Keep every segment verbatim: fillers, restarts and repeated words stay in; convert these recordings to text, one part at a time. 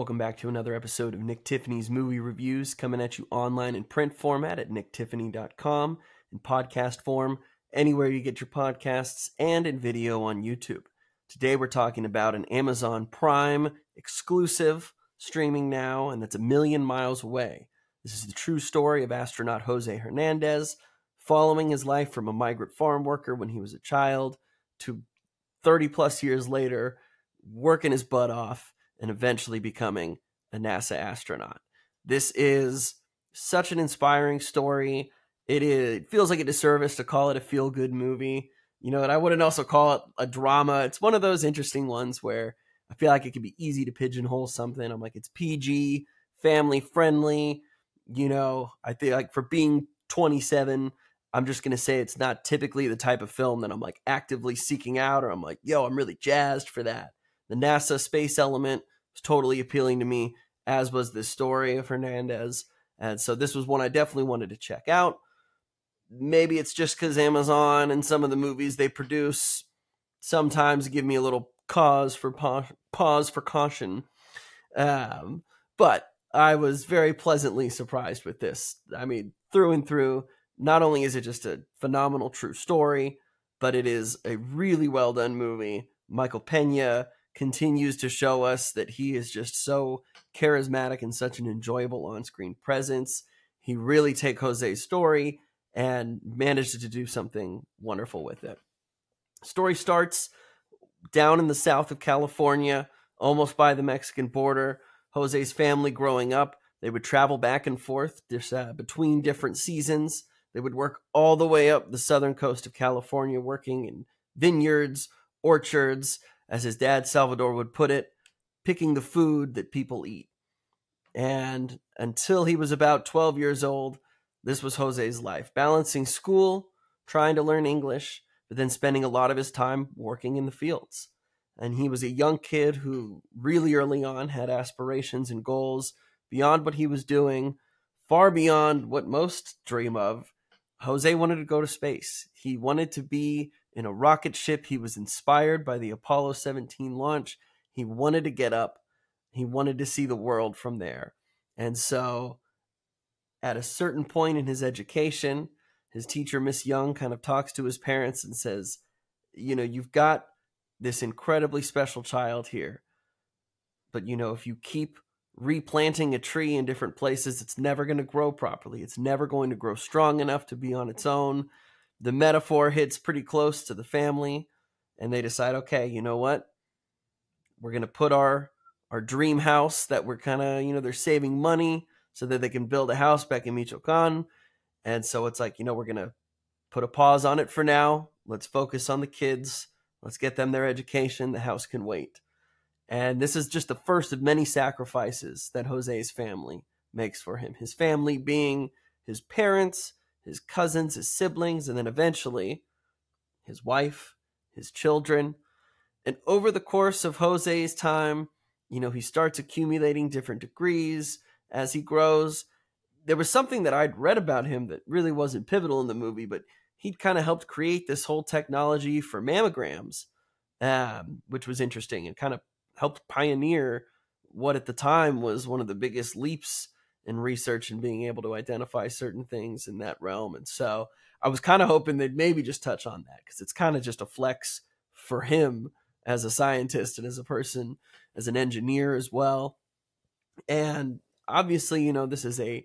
Welcome back to another episode of Nick Tiffany's Movie Reviews, coming at you online in print format at nick tiffany dot com, in podcast form, anywhere you get your podcasts, and in video on YouTube. Today we're talking about an Amazon Prime exclusive streaming now, and that's A Million Miles Away. This is the true story of astronaut Jose Hernandez, following his life from a migrant farm worker when he was a child to thirty plus years later, working his butt off and eventually becoming a NASA astronaut. This is such an inspiring story. It, is, it feels like a disservice to call it a feel-good movie. You know, and I wouldn't also call it a drama. It's one of those interesting ones where I feel like it could be easy to pigeonhole something. I'm like, it's P G, family-friendly. You know, I feel like for being twenty-seven, I'm just going to say it's not typically the type of film that I'm like actively seeking out, or I'm like, yo, I'm really jazzed for that. The NASA space element was totally appealing to me, as was this story of Hernandez. And so this was one I definitely wanted to check out. Maybe it's just because Amazon and some of the movies they produce sometimes give me a little cause for pa pause for caution. Um, but I was very pleasantly surprised with this. I mean, through and through, not only is it just a phenomenal true story, but it is a really well done movie. Michael Pena continues to show us that he is just so charismatic and such an enjoyable on-screen presence. He really took Jose's story and managed to do something wonderful with it. Story starts down in the south of California, almost by the Mexican border. Jose's family growing up, they would travel back and forth just, uh, between different seasons. They would work all the way up the southern coast of California, working in vineyards, orchards, as his dad Salvador would put it, picking the food that people eat. And until he was about twelve years old, this was Jose's life, balancing school, trying to learn English, but then spending a lot of his time working in the fields. And he was a young kid who really early on had aspirations and goals beyond what he was doing, far beyond what most dream of. Jose wanted to go to space. He wanted to be in a rocket ship. He was inspired by the Apollo seventeen launch. He wanted to get up. He wanted to see the world from there. And so at a certain point in his education, his teacher, Miss Young, kind of talks to his parents and says, you know, you've got this incredibly special child here, but, you know, if you keep replanting a tree in different places, it's never going to grow properly. It's never going to grow strong enough to be on its own. The metaphor hits pretty close to the family, and they decide, okay, you know what? We're going to put our, our dream house that we're kind of, you know, they're saving money so that they can build a house back in Michoacan. And so it's like, you know, we're going to put a pause on it for now. Let's focus on the kids. Let's get them their education. The house can wait. And this is just the first of many sacrifices that Jose's family makes for him. His family being his parents, his cousins, his siblings, and then eventually his wife, his children. And over the course of Jose's time, you know, he starts accumulating different degrees as he grows. There was something that I'd read about him that really wasn't pivotal in the movie, but he'd kind of helped create this whole technology for mammograms, um, which was interesting and kind of helped pioneer what at the time was one of the biggest leaps in research and being able to identify certain things in that realm. And so I was kind of hoping they'd maybe just touch on that, because it's kind of just a flex for him as a scientist and as a person, as an engineer as well. And obviously, you know, this is a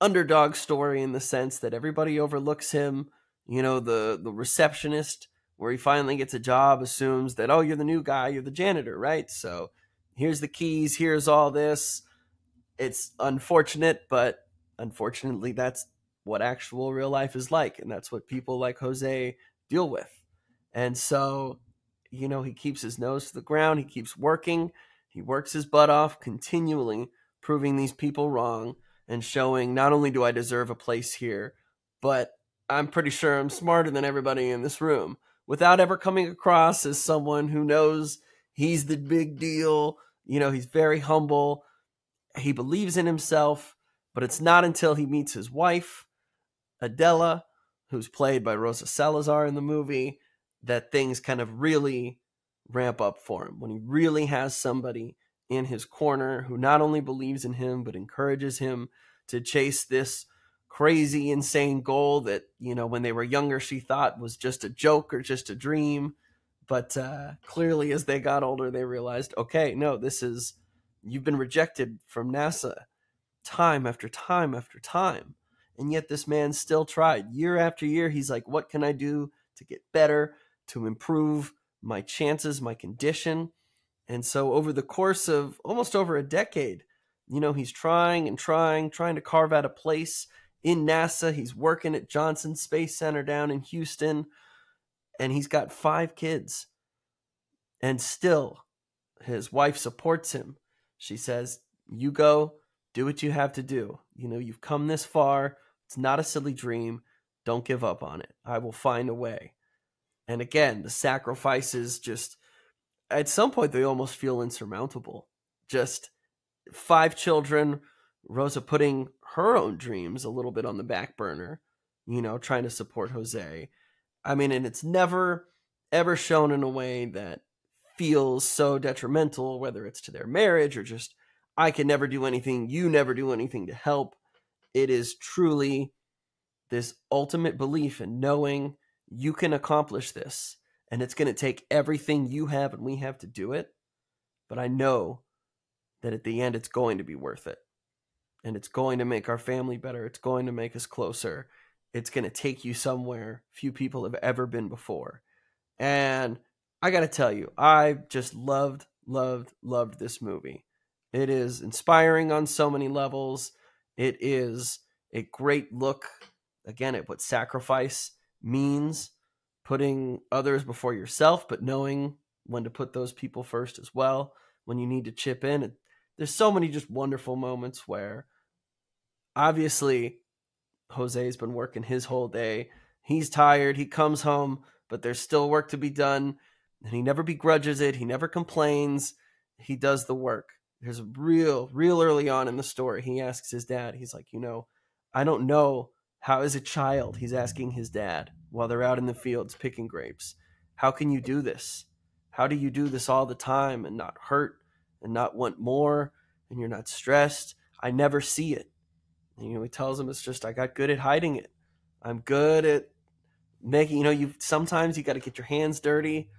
underdog story in the sense that everybody overlooks him. You know, the, the receptionist where he finally gets a job assumes that, oh, you're the new guy, you're the janitor, right? So here's the keys, here's all this. It's unfortunate, but unfortunately, that's what actual real life is like. And that's what people like Jose deal with. And so, you know, he keeps his nose to the ground. He keeps working. He works his butt off, continually proving these people wrong and showing, not only do I deserve a place here, but I'm pretty sure I'm smarter than everybody in this room, without ever coming across as someone who knows he's the big deal. You know, he's very humble. He believes in himself, but it's not until he meets his wife, Adela, who's played by Rosa Salazar in the movie, that things kind of really ramp up for him. When he really has somebody in his corner who not only believes in him, but encourages him to chase this crazy, insane goal that, you know, when they were younger, she thought was just a joke or just a dream. But uh, clearly, as they got older, they realized, okay, no, this is, you've been rejected from NASA time after time after time. And yet this man still tried year after year. He's like, what can I do to get better, to improve my chances, my condition? And so over the course of almost over a decade, you know, he's trying and trying, trying to carve out a place in NASA. He's working at Johnson Space Center down in Houston, and he's got five kids. And still, his wife supports him. She says, you go, do what you have to do. You know, you've come this far. It's not a silly dream. Don't give up on it. I will find a way. And again, the sacrifices just, at some point, they almost feel insurmountable. Just five children, Rosa putting her own dreams a little bit on the back burner, you know, trying to support Jose. I mean, and it's never, ever shown in a way that feels so detrimental, whether it's to their marriage or just, I can never do anything, you never do anything to help. It is truly this ultimate belief in knowing you can accomplish this, and it's going to take everything you have and we have to do it. But I know that at the end, it's going to be worth it. And it's going to make our family better. It's going to make us closer. It's going to take you somewhere few people have ever been before. And I got to tell you, I just loved, loved, loved this movie. It is inspiring on so many levels. It is a great look, again, at what sacrifice means, putting others before yourself, but knowing when to put those people first as well, when you need to chip in. There's so many just wonderful moments where obviously Jose's been working his whole day. He's tired. He comes home, but there's still work to be done. And he never begrudges it. He never complains. He does the work. There's a real, real early on in the story, he asks his dad, he's like, you know, I don't know. How as a child, he's asking his dad while they're out in the fields picking grapes, how can you do this? How do you do this all the time and not hurt and not want more, and you're not stressed? I never see it. And, you know, he tells him, it's just, I got good at hiding it. I'm good at making, you know, you sometimes you got to get your hands dirty.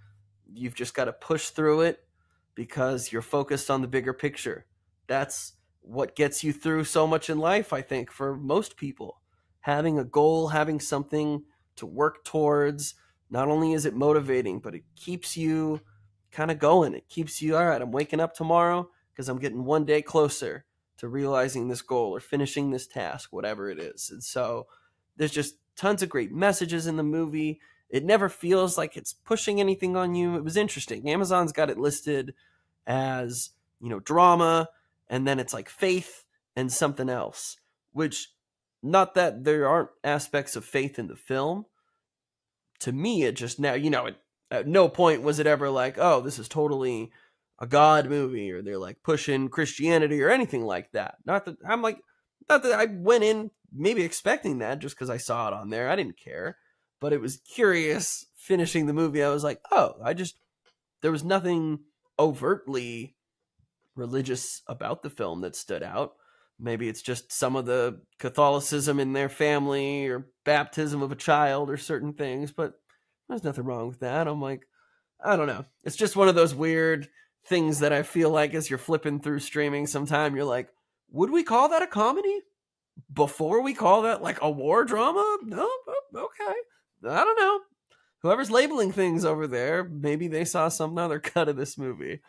You've just got to push through it because you're focused on the bigger picture. That's what gets you through so much in life, I think, for most people. Having a goal, having something to work towards, not only is it motivating, but it keeps you kind of going. It keeps you, all right, I'm waking up tomorrow because I'm getting one day closer to realizing this goal or finishing this task, whatever it is. And so there's just tons of great messages in the movie. It never feels like it's pushing anything on you. It was interesting. Amazon's got it listed as, you know, drama, and then it's like faith and something else, which, not that there aren't aspects of faith in the film. To me, it just now, you know, it, at no point was it ever like, oh, this is totally a God movie, or they're like pushing Christianity or anything like that. Not that I'm like, not that I went in maybe expecting that just because I saw it on there. I didn't care, but it was curious finishing the movie. I was like, oh, I just, there was nothing overtly religious about the film that stood out. Maybe it's just some of the Catholicism in their family or baptism of a child or certain things, but there's nothing wrong with that. I'm like, I don't know. It's just one of those weird things that I feel like as you're flipping through streaming sometime, you're like, would we call that a comedy? Before we call that like a war drama? No, okay. I don't know. Whoever's labeling things over there, maybe they saw some other cut of this movie.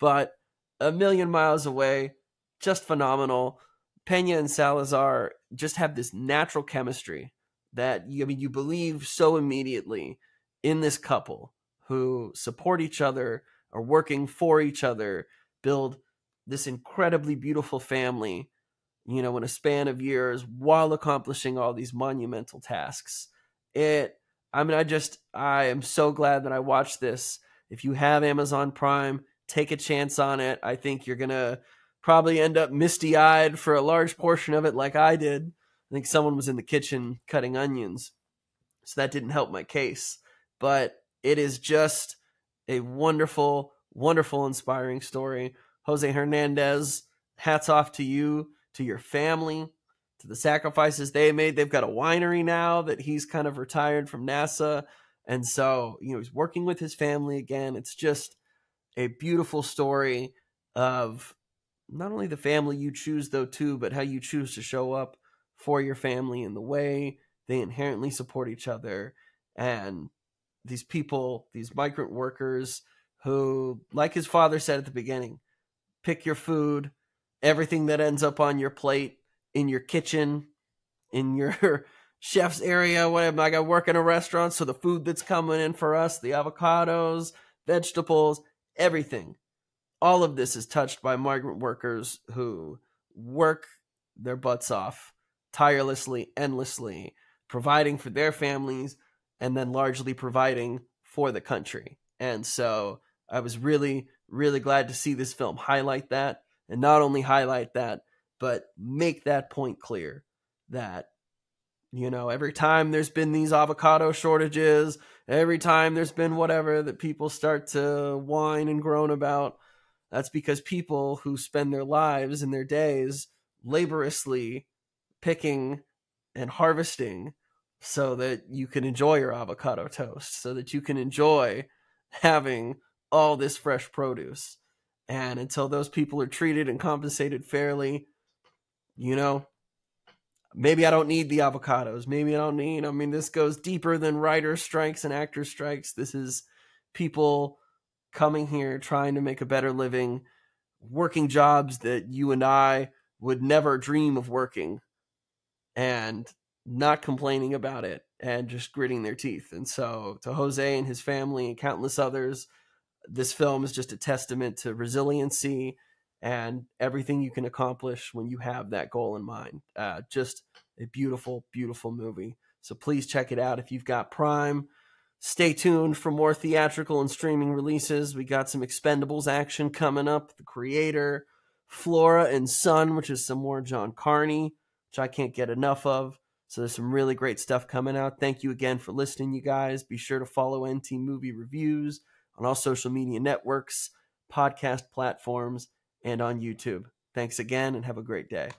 But A Million Miles Away, just phenomenal. Pena and Salazar just have this natural chemistry that, I mean, you believe so immediately in this couple who support each other, are working for each other, build this incredibly beautiful family, you know, in a span of years while accomplishing all these monumental tasks. It, I mean, I just, I am so glad that I watched this. If you have Amazon Prime, take a chance on it. I think you're going to probably end up misty-eyed for a large portion of it like I did. I think someone was in the kitchen cutting onions, so that didn't help my case. But it is just a wonderful, wonderful, inspiring story Jose Hernandez, hats off to you, to your family, to the sacrifices they made. They've got a winery now that he's kind of retired from NASA. And so, you know, he's working with his family again. It's just a beautiful story of not only the family you choose, though, too, but how you choose to show up for your family and the way they inherently support each other. And these people, these migrant workers who, like his father said at the beginning, pick your food, everything that ends up on your plate, in your kitchen, in your chef's area, whatever. Like, I work in a restaurant, so the food that's coming in for us, the avocados, vegetables, everything. All of this is touched by migrant workers who work their butts off tirelessly, endlessly, providing for their families and then largely providing for the country. And so I was really, really glad to see this film highlight that, and not only highlight that, but make that point clear that, you know, every time there's been these avocado shortages, every time there's been whatever that people start to whine and groan about, that's because people who spend their lives and their days laboriously picking and harvesting so that you can enjoy your avocado toast, so that you can enjoy having all this fresh produce. And until those people are treated and compensated fairly, you know, maybe I don't need the avocados. Maybe I don't need, I mean, this goes deeper than writer strikes and actor strikes. This is people coming here, trying to make a better living, working jobs that you and I would never dream of working, and not complaining about it and just gritting their teeth. And so to Jose and his family and countless others, this film is just a testament to resiliency and everything you can accomplish when you have that goal in mind. Uh, just a beautiful, beautiful movie. So please check it out if you've got Prime. Stay tuned for more theatrical and streaming releases. We got some Expendables action coming up. The Creator, Flora and Son, which is some more John Carney, which I can't get enough of. So there's some really great stuff coming out. Thank you again for listening, you guys. Be sure to follow N T Movie Reviews on all social media networks, podcast platforms, and on YouTube. Thanks again, and have a great day.